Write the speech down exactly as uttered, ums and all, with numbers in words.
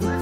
What?